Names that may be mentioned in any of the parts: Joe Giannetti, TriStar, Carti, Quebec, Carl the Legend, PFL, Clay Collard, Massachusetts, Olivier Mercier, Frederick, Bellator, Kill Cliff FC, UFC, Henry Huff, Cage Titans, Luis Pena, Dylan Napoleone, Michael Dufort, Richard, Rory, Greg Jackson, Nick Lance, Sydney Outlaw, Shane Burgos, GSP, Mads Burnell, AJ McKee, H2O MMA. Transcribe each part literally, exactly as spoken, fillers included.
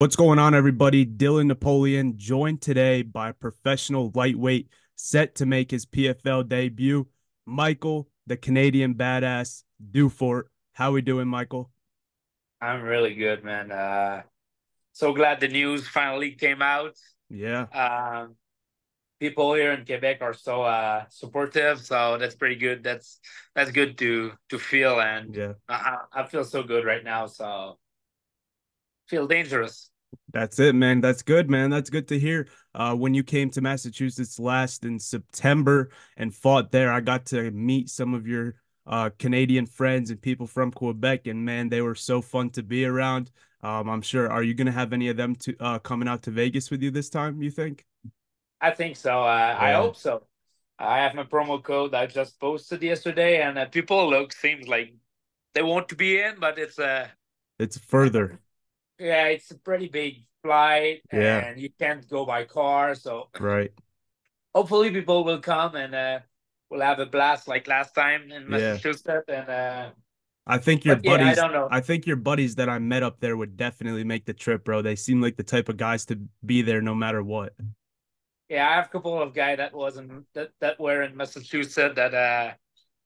What's going on, everybody? Dylan Napoleone, joined today by a professional lightweight set to make his P F L debut, Michael, the Canadian badass, Dufort. How we doing, Michael? I'm really good, man. Uh, so glad the news finally came out. Yeah. Um, people here in Quebec are so uh, supportive, so that's pretty good. That's that's good to to feel, and yeah, I, I feel so good right now. So feel dangerous. That's it, man. That's good, man. That's good to hear. Uh, when you came to Massachusetts last in September and fought there, I got to meet some of your uh, Canadian friends and people from Quebec, and man, they were so fun to be around. Um, I'm sure. Are you going to have any of them to uh, coming out to Vegas with you this time, you think? I think so. Uh, yeah. I hope so. I have my promo code I just posted yesterday, and uh, people look, seems like they want to be in, but it's uh, it's further. Yeah, it's a pretty big flight, and yeah, you can't go by car. So right, hopefully people will come, and uh, we'll have a blast like last time in Massachusetts. Yeah. And uh, I think your buddies, yeah, I don't know. I think your buddies that I met up there would definitely make the trip, bro. They seem like the type of guys to be there no matter what. Yeah, I have a couple of guys that wasn't that that were in Massachusetts that uh,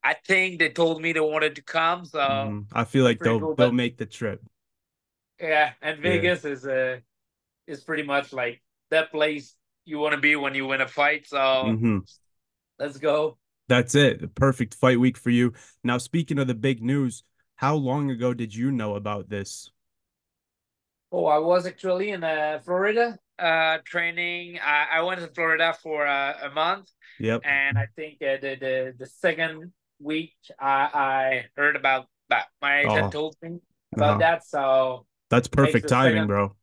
I think they told me they wanted to come. So mm, I feel like they'll cool, they'll but... make the trip. Yeah, and Vegas yeah. is uh, is pretty much like that place you want to be when you win a fight. So mm-hmm. let's go. That's it. The perfect fight week for you. Now, speaking of the big news, how long ago did you know about this? Oh, I was actually in uh, Florida uh, training. I, I went to Florida for uh, a month. Yep. And I think uh, the, the the second week I, I heard about that. My agent oh. told me about uh-huh. that. So that's perfect timing, second, bro.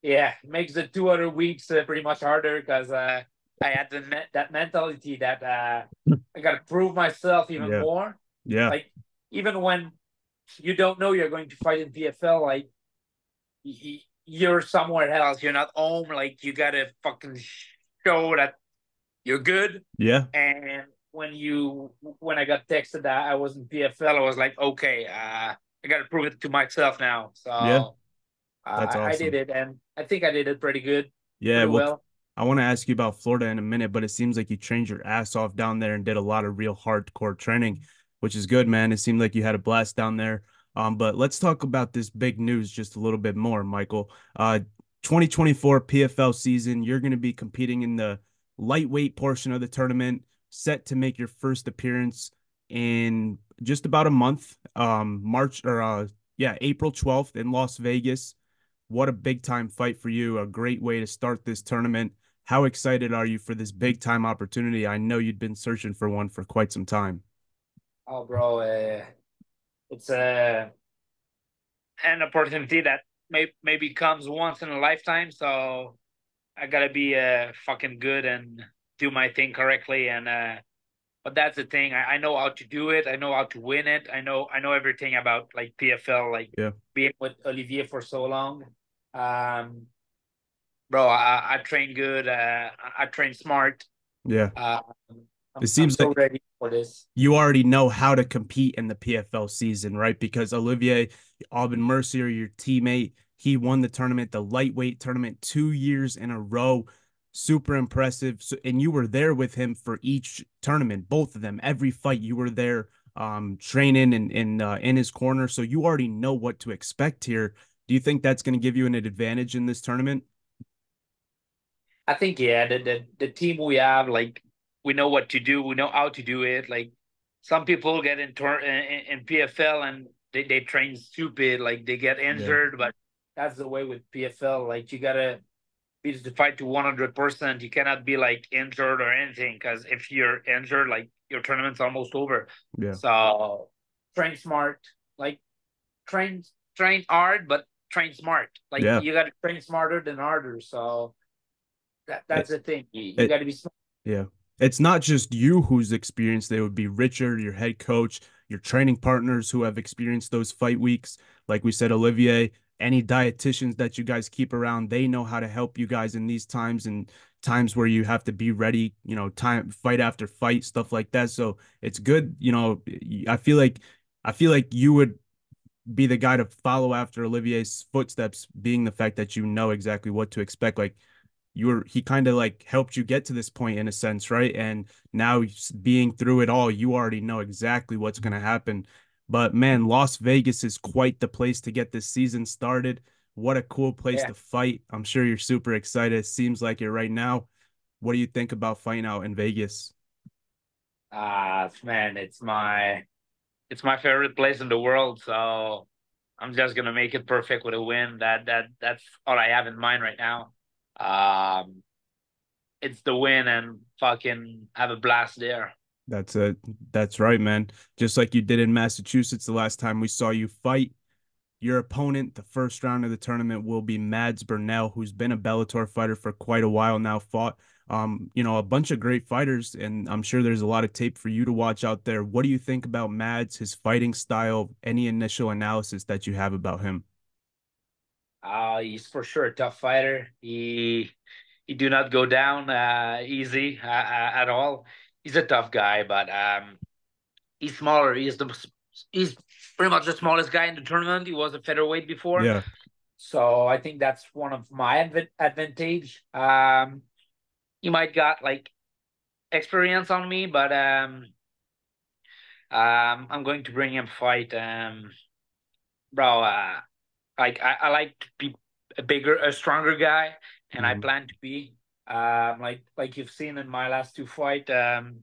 Yeah, makes the two other weeks uh, pretty much harder because uh, I had the me that mentality that uh, I got to prove myself even yeah. more. Yeah. Like, even when you don't know you're going to fight in P F L, like, you're somewhere else. You're not home. Like, you got to fucking show that you're good. Yeah. And when you when I got texted that I was in P F L, I was like, okay, uh, I got to prove it to myself now. So, yeah. That's uh, awesome. I did it, and I think I did it pretty good. Yeah, pretty well, well. I want to ask you about Florida in a minute, but it seems like you trained your ass off down there and did a lot of real hardcore training, which is good, man. It seemed like you had a blast down there. Um, but let's talk about this big news just a little bit more, Michael. Uh, twenty twenty-four P F L season, you're going to be competing in the lightweight portion of the tournament, set to make your first appearance in just about a month, um, March or uh, yeah, April twelfth in Las Vegas. What a big-time fight for you, a great way to start this tournament. How excited are you for this big-time opportunity? I know you'd been searching for one for quite some time. Oh, bro, uh, it's uh, an opportunity that may maybe comes once in a lifetime, so I got to be uh, fucking good and do my thing correctly. And uh, but that's the thing. I, I know how to do it. I know how to win it. I know I know everything about, like, P F L, like yeah. being with Olivier for so long. Um, bro, I, I train good. Uh, I train smart. Yeah. Uh, I'm, it seems I'm so like ready for this. You already know how to compete in the P F L season, right? Because Olivier Mercier, your teammate, he won the tournament, the lightweight tournament, two years in a row. Super impressive. So, and you were there with him for each tournament, both of them. Every fight you were there um, training and, and uh, in his corner. So you already know what to expect here. Do you think that's going to give you an advantage in this tournament? I think, yeah, the, the, the team we have, like, we know what to do. We know how to do it. Like, some people get in, in, in P F L and they, they train stupid. Like, they get injured, yeah. but that's the way with P F L. Like, you got to be the fight to one hundred percent. You cannot be, like, injured or anything, because if you're injured, like, your tournament's almost over. Yeah. So train smart. Like, train train hard, but train smart. Like, yeah. you got to train smarter than harder. So that that's it, the thing. You, you got to be smart. Yeah. It's not just you who's experienced. They would be Richard, your head coach, your training partners who have experienced those fight weeks. Like we said, Olivier, any dietitians that you guys keep around, they know how to help you guys in these times and times where you have to be ready, you know, time fight after fight, stuff like that. So it's good. You know, I feel like, I feel like you would be the guy to follow after Olivier's footsteps, being the fact that you know exactly what to expect. Like, you were, he kind of like helped you get to this point in a sense, right? And now being through it all, you already know exactly what's going to happen. But man, Las Vegas is quite the place to get this season started. What a cool place yeah. to fight. I'm sure you're super excited. It seems like it right now. What do you think about fighting out in Vegas? Ah, uh, man, it's my, it's my favorite place in the world. So I'm just going to make it perfect with a win. That, that, that's all I have in mind right now. Um, it's the win and fucking have a blast there. That's it. That's right, man. Just like you did in Massachusetts the last time we saw you fight. Your opponent, the first round of the tournament, will be Mads Burnell, who's been a Bellator fighter for quite a while now, fought, um, you know, a bunch of great fighters, and I'm sure there's a lot of tape for you to watch out there. What do you think about Mads, his fighting style, any initial analysis that you have about him? Uh, he's for sure a tough fighter. He, he do not go down uh, easy uh, at all. He's a tough guy, but um, he's smaller. He's the he's pretty much the smallest guy in the tournament. He was a featherweight before. Yeah. So I think that's one of my adv advantage. Um, he might got like experience on me, but um, um, I'm going to bring him fight. Um, bro, uh, like I, I like to be a bigger, a stronger guy, and mm-hmm. I plan to be. Um, like like you've seen in my last two fight, um,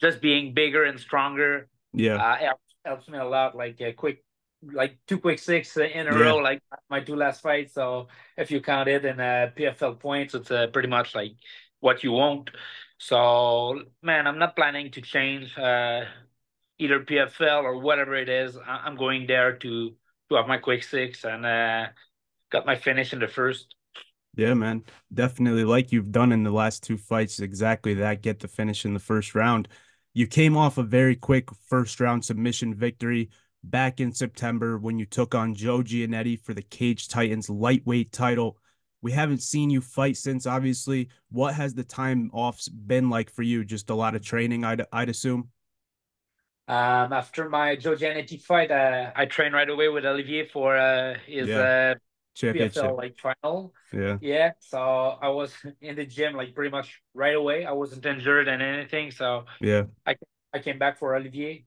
just being bigger and stronger. Yeah. Uh, helps me a lot, like a quick, like two quick six in a yeah. row, like my two last fights. So if you count it in uh, P F L points, it's uh, pretty much like what you want. So man, I'm not planning to change uh, either P F L or whatever it is. I I'm going there to to have my quick six and uh, got my finish in the first. Yeah, man, definitely like you've done in the last two fights, exactly that, get the finish in the first round. You came off a very quick first-round submission victory back in September when you took on Joe Giannetti for the Cage Titans lightweight title. We haven't seen you fight since, obviously. What has the time off been like for you? Just a lot of training, I'd, I'd assume? Um, after my Joe Giannetti fight, uh, I trained right away with Olivier for uh, his yeah. uh, P F L like, final. Yeah. Yeah, so I was in the gym like pretty much right away. I wasn't injured and anything, so yeah, I I came back for Olivier,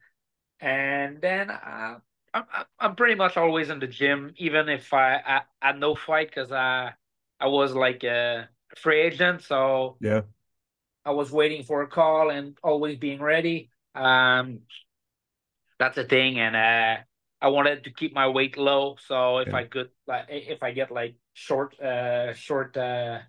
and then uh, I'm I'm pretty much always in the gym, even if I I had no fight because I I was like a free agent, so yeah, I was waiting for a call and always being ready. Um, that's the thing, and uh, I wanted to keep my weight low, so if yeah. I could, like, if I get like short, uh, short uh,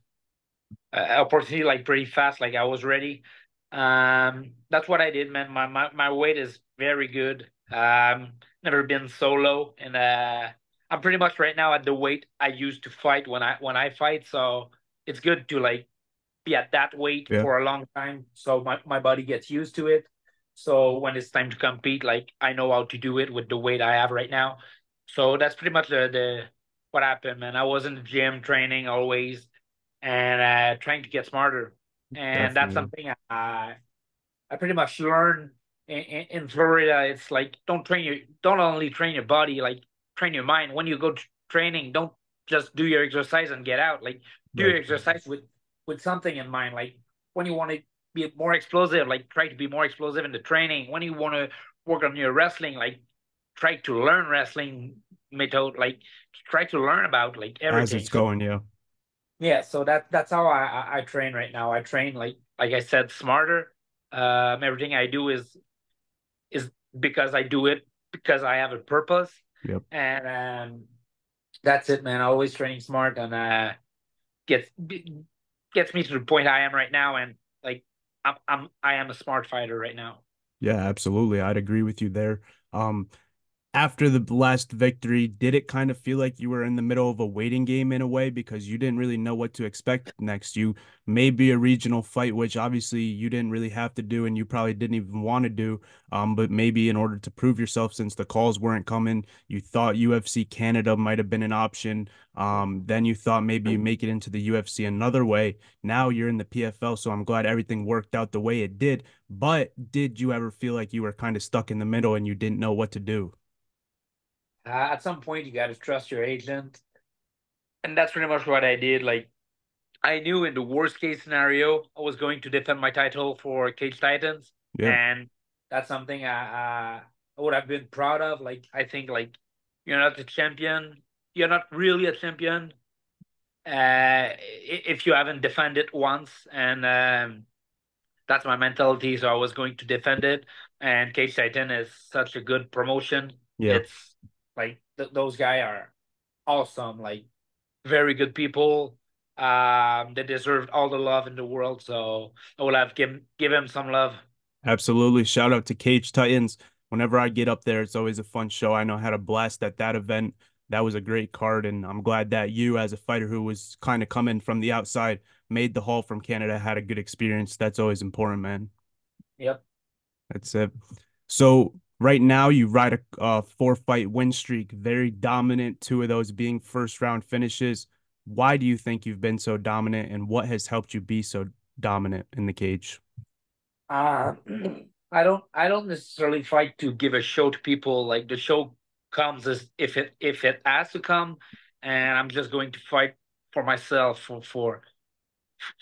uh, opportunity, like pretty fast, like I was ready. Um, that's what I did, man. My my my weight is very good. Um, never been so low, and uh, I'm pretty much right now at the weight I used to fight when I when I fight. So it's good to like be at that weight yeah. for a long time, so my my body gets used to it. So when it's time to compete, like I know how to do it with the weight I have right now. So that's pretty much the, the what happened, man. I was in the gym training always and uh, trying to get smarter. And Definitely. that's something I I pretty much learned in, in, in Florida. It's like don't train your don't only train your body, like train your mind. When you go to training, don't just do your exercise and get out. Like do right. your exercise with with something in mind. Like when you want to be more explosive, like try to be more explosive in the training. When you want to work on your wrestling, like try to learn wrestling method, like try to learn about like everything as it's going. Yeah, yeah. So that that's how I I train right now. I train like like I said, smarter. Um, everything I do is is because I do it because I have a purpose. Yep. And um, that's it, man. Always training smart and uh, gets gets me to the point I am right now. And like, I'm, I'm, I am a smart fighter right now. Yeah, absolutely. I'd agree with you there. Um, after the last victory, did it kind of feel like you were in the middle of a waiting game in a way because you didn't really know what to expect next? You maybe a regional fight, which obviously you didn't really have to do and you probably didn't even want to do. Um, but maybe in order to prove yourself, since the calls weren't coming, you thought U F C Canada might have been an option. Um, then you thought maybe you make it into the U F C another way. Now you're in the P F L, so I'm glad everything worked out the way it did. But did you ever feel like you were kind of stuck in the middle and you didn't know what to do? Uh, at some point, you got to trust your agent. And that's pretty much what I did. Like, I knew in the worst case scenario, I was going to defend my title for Cage Titans. Yeah. And that's something I, uh, I would have been proud of. Like, I think, like, you're not a champion. You're not really a champion uh, if you haven't defended it once. And um, that's my mentality. So I was going to defend it. And Cage Titan is such a good promotion. Yeah. It's like th those guys are awesome. Like, very good people. Um, they deserved all the love in the world, so I will have give give him some love. Absolutely. Shout out to Cage Titans. Whenever I get up there, it's always a fun show. I know I had a blast at that event. That was a great card, and I'm glad that you, as a fighter who was kind of coming from the outside, made the haul from Canada, had a good experience. That's always important, man. Yep. That's it. So right now you ride a uh, four-fight win streak, very dominant, two of those being first-round finishes. Why do you think you've been so dominant, and what has helped you be so dominant in the cage? Uh, I don't I don't necessarily fight to give a show to people. Like, the show comes as if it if it has to come, and I'm just going to fight for myself, for for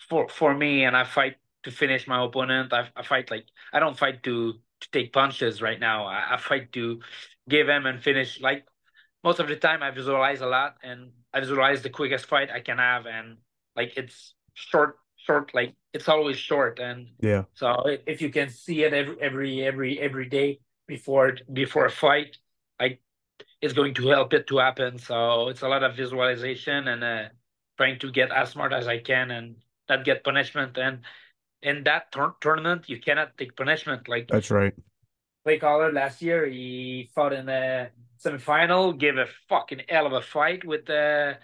for, for me, and I fight to finish my opponent. I, I fight like I don't fight to, to take punches right now. I, I fight to give him and finish. Like, most of the time I visualize a lot, and I visualize the quickest fight I can have, and like it's short, short. Like, it's always short, and yeah. So if you can see it every every every every day before before a fight, like, it's going to help it to happen. So it's a lot of visualization and uh, trying to get as smart as I can and not get punishment. And in that tur tournament, you cannot take punishment. Like, that's right. Clay Collard last year, he fought in the semifinal, gave a fucking hell of a fight with uh,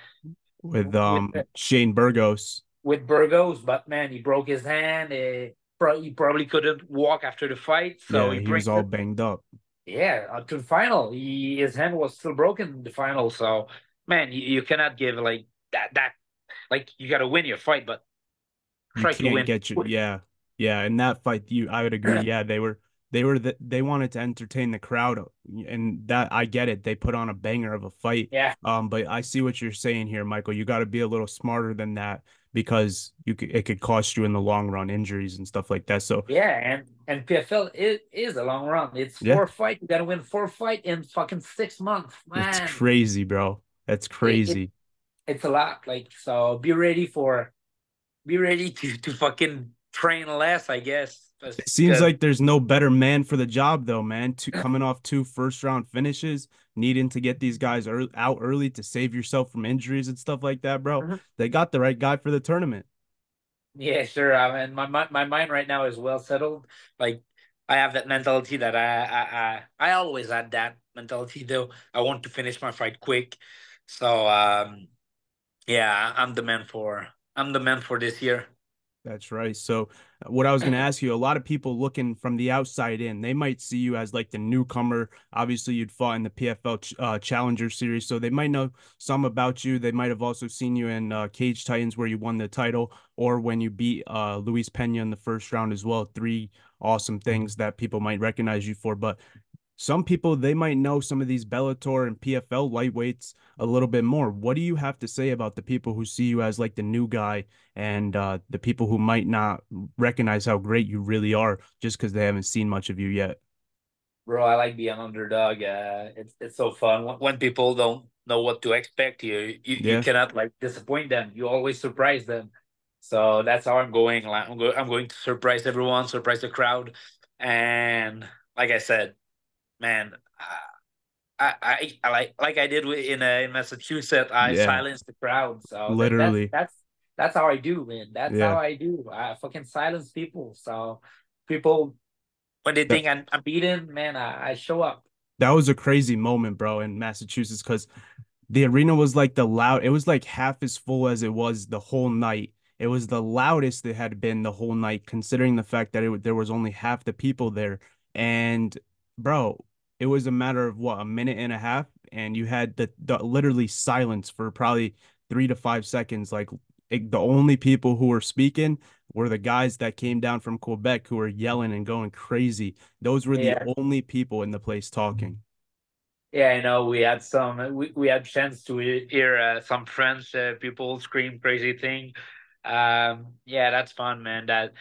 with um with, uh, Shane Burgos. With Burgos, but man, he broke his hand. He probably, he probably couldn't walk after the fight, so yeah, he, he was all banged up. Yeah, up to the final, he, his hand was still broken in the final. So man, you, you cannot give like that. That like you got to win your fight, but try you to win. Get your, yeah, yeah. In that fight, you I would agree. Yeah, they were. They were the, they wanted to entertain the crowd, and that I get it. They put on a banger of a fight. Yeah. Um. But I see what you're saying here, Michael. You got to be a little smarter than that, because you could, it could cost you in the long run, injuries and stuff like that. So yeah, and and P F L is is a long run. It's yeah. four fight. You got to win four fight in fucking six months. Man, it's crazy, bro. That's crazy. It, it, it's a lot. Like, so, be ready for, be ready to to fucking train less, I guess. It seems like there's no better man for the job, though, man. To coming off two first-round finishes, needing to get these guys early, out early to save yourself from injuries and stuff like that, bro. Mm-hmm. They got the right guy for the tournament. Yeah, sure. I mean, my, my my mind right now is well settled. Like, I have that mentality that I I I, I always had that mentality, though. I want to finish my fight quick. So, um, yeah, I'm the man for I'm the man for this year. That's right. So what I was going to ask you, a lot of people looking from the outside in, they might see you as like the newcomer. Obviously, you'd fought in the P F L ch uh, Challenger Series, so they might know some about you. They might have also seen you in uh, Cage Titans, where you won the title, or when you beat uh, Luis Pena in the first round as well. Three awesome things that people might recognize you for. But some people, they might know some of these Bellator and P F L lightweights a little bit more. What do you have to say about the people who see you as like the new guy, and uh, the people who might not recognize how great you really are just because they haven't seen much of you yet? Bro, I like being an underdog. Uh, it's, it's so fun. When people don't know what to expect, you, you, yeah. you cannot like disappoint them. You always surprise them. So that's how I'm going. Like, I'm, go I'm going to surprise everyone, surprise the crowd. And like I said, man, uh, I, I, I like like I did in uh, in Massachusetts. I yeah. silenced the crowd. So literally, that's that's, that's how I do, man. That's yeah. how I do. I fucking silence people. So people, when they that, think I'm, I'm beaten, man, I, I show up. That was a crazy moment, bro, in Massachusetts, because the arena was like the loud. It was like half as full as it was the whole night. It was the loudest it had been the whole night, considering the fact that it, there was only half the people there. And bro, it was a matter of what, a minute and a half, and you had the, the literally silence for probably three to five seconds. Like, it, the only people who were speaking were the guys that came down from Quebec who were yelling and going crazy. Those were yeah. the only people in the place talking. Yeah, you know, we had some, we, we had chance to hear uh, some French uh, people scream crazy thing. Um, yeah, that's fun, man. That,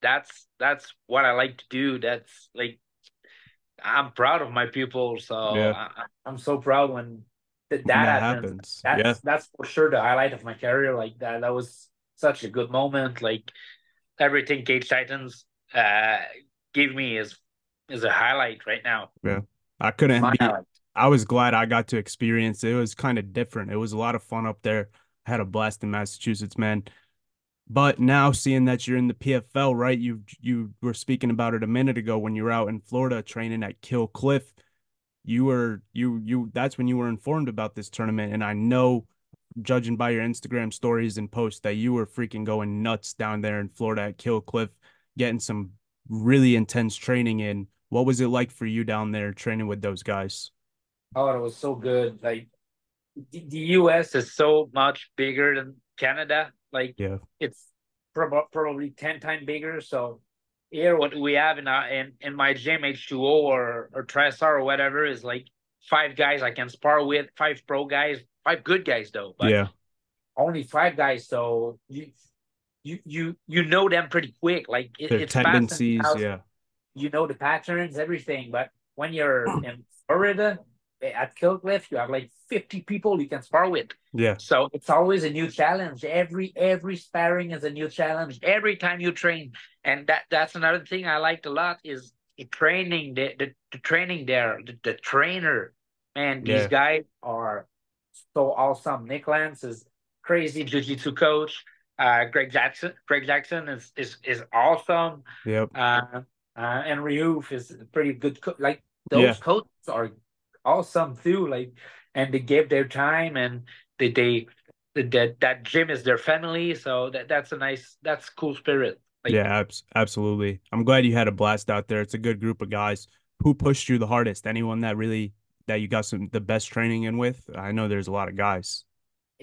that's, that's what I like to do. That's like, I'm proud of my people. So yeah. I, I'm so proud when th that, that happens. happens. That's, yeah. that's for sure the highlight of my career. Like that, that was such a good moment. Like everything Cage Titans uh, gave me is, is a highlight right now. Yeah. I couldn't be, I was glad I got to experience it. It was kind of different. It was a lot of fun up there. I had a blast in Massachusetts, man. But now seeing that you're in the P F L, right? You you were speaking about it a minute ago when you were out in Florida training at Kill Cliff. You were you you that's when you were informed about this tournament. And I know, judging by your Instagram stories and posts, that you were freaking going nuts down there in Florida at Kill Cliff, getting some really intense training in. What was it like for you down there training with those guys? Oh, it was so good. Like the U S is so much bigger than Canada. Like yeah. it's prob probably ten times bigger. So here, what we have in our, in, in my gym, H two O or or TriStar or whatever, is like five guys I can spar with, five pro guys, five good guys though. But yeah, only five guys. So you you you you know them pretty quick. Like it, Their it's tendencies, fast yeah. You know the patterns, everything. But when you're in Florida at Kill Cliff, you have like fifty people you can spar with. Yeah. So it's always a new challenge. Every every sparring is a new challenge every time you train. And that that's another thing I liked a lot is the training, the the, the training there, the, the trainer. Man, these yeah. guys are so awesome. Nick Lance is crazy jiu-jitsu coach. Uh, Greg Jackson, Greg Jackson is is is awesome. Yep. Uh, uh, Henry Huff is pretty good. Co like those yeah. coaches are awesome too, like, and they give their time, and they they that that gym is their family, so that that's a nice, that's cool spirit. Like, yeah, abs absolutely. I'm glad you had a blast out there. It's a good group of guys. Who pushed you the hardest? Anyone that really that you got some the best training in with? I know there's a lot of guys.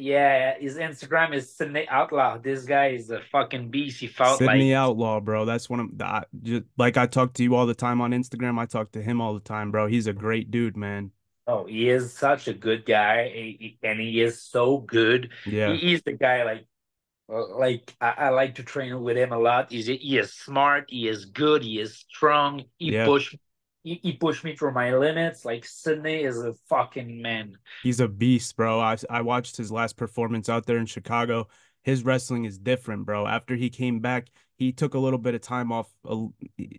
Yeah, his Instagram is Sydney Outlaw. This guy is a fucking beast. He fought Sydney like... Outlaw, bro. That's one of the, I, just, like I talk to you all the time on Instagram. I talk to him all the time, bro. He's a great dude, man. Oh, he is such a good guy, he, he, and he is so good. Yeah, he, he's the guy. Like, like I, I like to train with him a lot. He's, he is smart. He is good. He is strong. He yeah. pushed. He, he pushed me through my limits. Like, Sydney is a fucking man. He's a beast, bro. I, I watched his last performance out there in Chicago. His wrestling is different, bro. After he came back, he took a little bit of time off, a,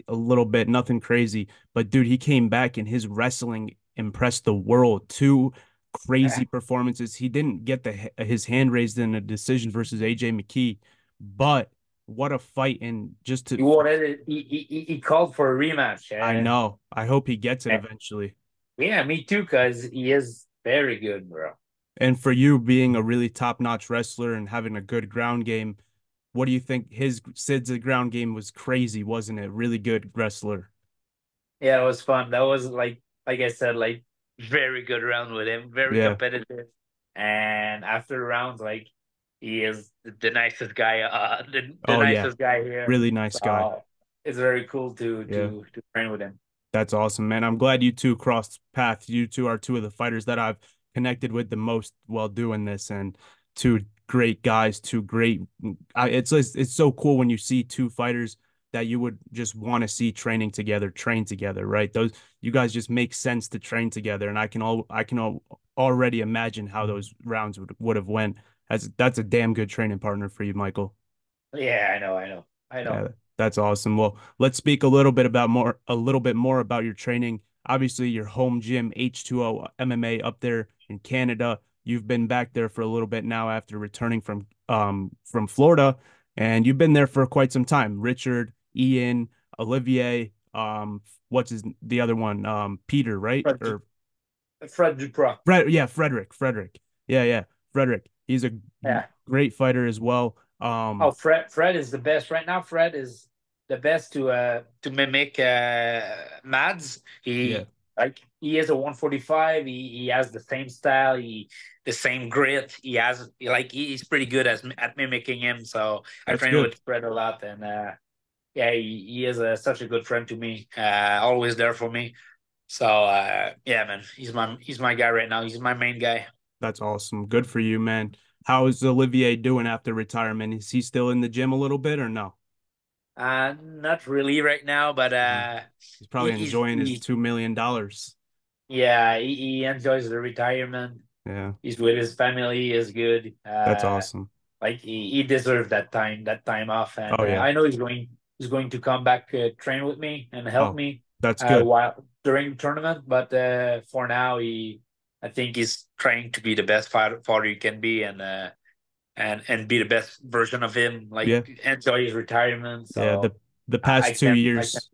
a little bit, nothing crazy. But, dude, he came back, and his wrestling impressed the world. Two crazy performances. He didn't get the his hand raised in a decision versus A J McKee, but what a fight. And just to he wanted he, he, he called for a rematch. Yeah? I know. I hope he gets it yeah. eventually. Yeah, me too, because he is very good, bro. And for you being a really top-notch wrestler and having a good ground game, what do you think? His Sid's ground game was crazy, wasn't it? Really good wrestler. Yeah, it was fun. That was like like I said, like very good round with him, very yeah. competitive. And after the rounds, like he is the nicest guy. Uh, the, the oh, nicest yeah. guy here. Really nice so, guy. It's very cool to yeah. to to train with him. That's awesome, man. I'm glad you two crossed paths. You two are two of the fighters that I've connected with the most while doing this, and two great guys. Two great. I, it's it's so cool when you see two fighters that you would just want to see training together, train together, right? Those you guys just make sense to train together, and I can all I can all, already imagine how those rounds would would have went. That's, that's a damn good training partner for you, Michael. Yeah, I know, I know, I know. Yeah, that's awesome. Well, let's speak a little bit about more, a little bit more about your training. Obviously, your home gym, H two O M M A, up there in Canada. You've been back there for a little bit now after returning from um from Florida, and you've been there for quite some time. Richard, Ian, Olivier, um, what's his the other one? Um, Peter, right? Fred, or Fred Duprat. Fred, yeah, Frederick, Frederick. Yeah, yeah, Frederick. He's a yeah. great fighter as well. Um, oh, Fred! Fred is the best right now. Fred is the best to uh, to mimic uh, Mads. He yeah. like he is a one forty-five. He he has the same style. He the same grit. He has like he's pretty good as at mimicking him. So That's I train good. with Fred a lot, and uh, yeah, he, he is a, such a good friend to me. Uh, always there for me. So uh, yeah, man, he's my he's my guy right now. He's my main guy. That's awesome. Good for you, man. How is Olivier doing after retirement? Is he still in the gym a little bit or no? Uh, not really right now, but uh, he's probably he, enjoying he, his two million dollars. Yeah, he, he enjoys the retirement. Yeah, he's with his family. He is good. Uh, That's awesome. Like he, he deserved that time, that time off, and oh, yeah. uh, I know he's going. He's going to come back, uh, train with me, and help oh, me. That's good. Uh, while during the tournament, but uh, for now, he, I think, he's trying to be the best fighter, fighter he can be, and uh, and and be the best version of him. Like yeah. enjoy his retirement. So yeah, the the past I, I two can, years.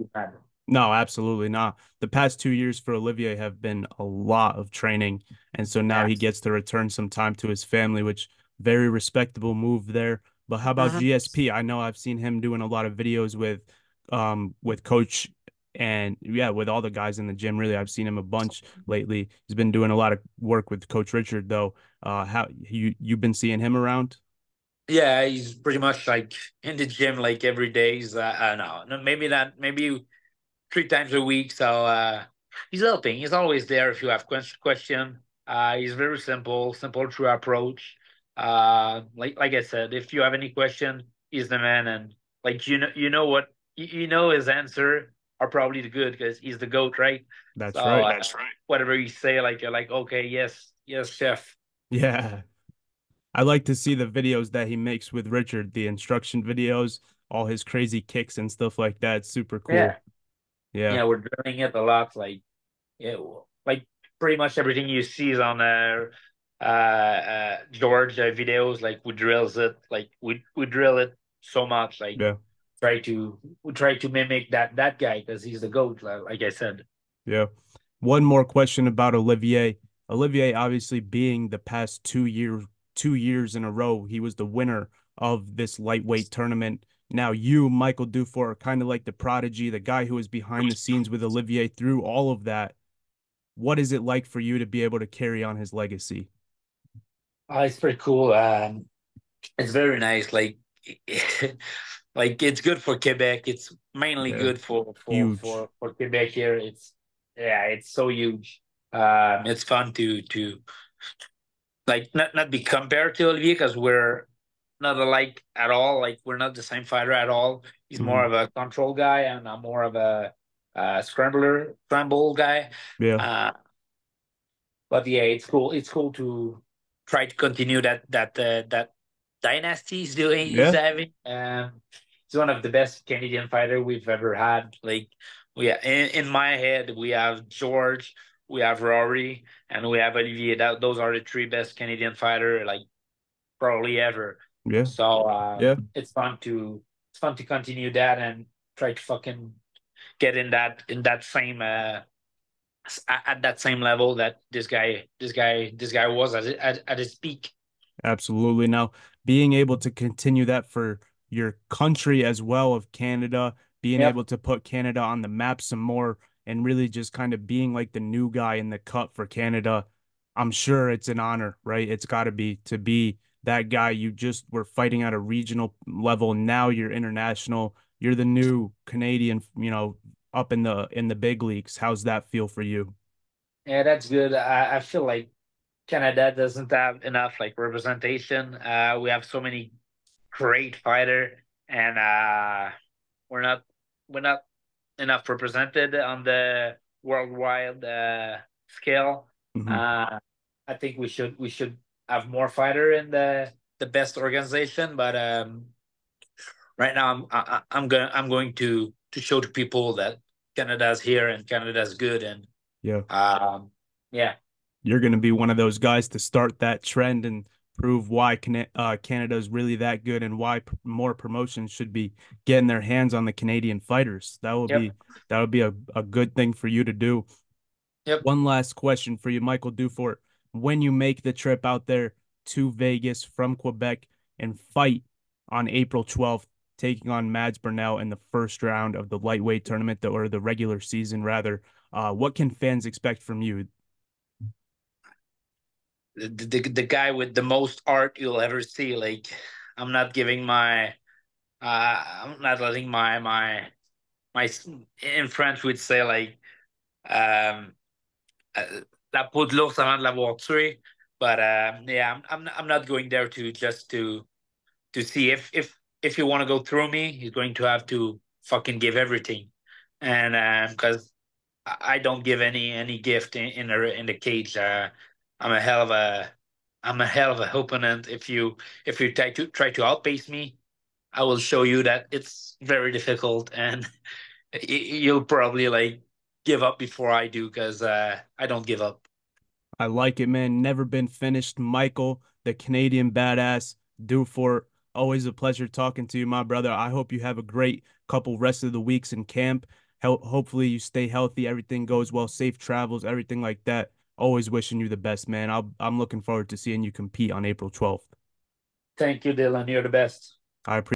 No, absolutely not. The past two years for Olivier have been a lot of training, and so now yes. he gets to return some time to his family, which very respectable move there. But how about uh-huh. G S P? I know I've seen him doing a lot of videos with um with coach and yeah, with all the guys in the gym. Really, I've seen him a bunch lately. He's been doing a lot of work with Coach Richard though. Uh how you you've been seeing him around? Yeah, he's pretty much like in the gym like every day. He's uh, I don't know. Maybe not maybe three times a week. So uh he's helping. He's always there if you have question. Uh he's very simple, simple true approach. Uh, like like I said, if you have any question, he's the man, and like you know, you know what you know his answer are probably the good because he's the GOAT, right? That's so, right. Uh, That's right. Whatever you say, like you're like, okay, yes, yes, chef. Yeah, I like to see the videos that he makes with Richard, the instruction videos, all his crazy kicks and stuff like that. Super cool. Yeah, yeah, yeah we're doing it a lot. Like, yeah, like pretty much everything you see is on there. Uh, uh uh George uh, videos, like we drills it like we we drill it so much, like yeah. try to we try to mimic that that guy because he's the GOAT, like I said. Yeah. One more question about Olivier. Olivier obviously being the past two years two years in a row, he was the winner of this lightweight tournament. Now you, Michael Dufort, are kind of like the prodigy, the guy who was behind the scenes with Olivier through all of that. What is it like for you to be able to carry on his legacy? Oh, it's pretty cool. Um, it's very nice. Like, like it's good for Quebec. It's mainly yeah. good for for, for for Quebec here. It's yeah, it's so huge. Um, it's fun to to like not not be compared to Olivier because we're not alike at all. Like we're not the same fighter at all. He's mm-hmm. more of a control guy, and I'm more of a, a scrambler, scramble guy. Yeah. Uh, but yeah, it's cool. It's cool to. Try to continue that that uh, that dynasty he's doing. Yeah. He's having. Um, he's one of the best Canadian fighter we've ever had. Like we in, in my head, we have George, we have Rory, and we have Olivier. That those are the three best Canadian fighter like probably ever. Yeah. So uh, yeah, it's fun to it's fun to continue that and try to fucking get in that in that same. Uh, at that same level that this guy this guy this guy was at at, at his peak. Absolutely. Now being able to continue that for your country as well, of Canada, being yep. able to put Canada on the map some more and really just kind of being like the new guy in the cup for Canada, I'm sure it's an honor, right? It's got to be to be that guy. You just were fighting at a regional level, now you're international, you're the new Canadian, you know, up in the in the big leagues. How's that feel for you? Yeah, that's good. I, I feel like Canada doesn't have enough like representation. Uh, we have so many great fighter, and uh, we're not we're not enough represented on the worldwide uh, scale. Mm-hmm. Uh, I think we should we should have more fighter in the the best organization. But um, right now, I'm I, I'm gonna I'm going to. To show to people that Canada's here and Canada's good, and yeah, um, yeah, you're going to be one of those guys to start that trend and prove why Can uh, Canada's really that good and why p more promotions should be getting their hands on the Canadian fighters. That would yep. be that would be a a good thing for you to do. Yep. One last question for you, Michael Dufort. When you make the trip out there to Vegas from Quebec and fight on April twelfth. Taking on Mads Burnell in the first round of the lightweight tournament, or the regular season, rather. Uh, what can fans expect from you? The, the the guy with the most art you'll ever see. Like, I'm not giving my, uh, I'm not letting my my my. In French, we'd say like, Um, that put l'ours avant la tuer. But um, yeah, I'm I'm I'm not going there to just to to see if if if you want to go through me, you're going to have to fucking give everything, and because um, I don't give any any gift in in the, in the cage. Uh, I'm a hell of a I'm a hell of a opponent. If you if you try to try to outpace me, I will show you that it's very difficult, and you'll probably like give up before I do, because uh, I don't give up. I like it, man. Never been finished. Michael, the Canadian badass, Dufort, always a pleasure talking to you, my brother. I hope you have a great couple rest of the weeks in camp. Ho- hopefully you stay healthy. Everything goes well. Safe travels, everything like that. Always wishing you the best, man. I'll, I'm looking forward to seeing you compete on April twelfth. Thank you, Dylan. You're the best. I appreciate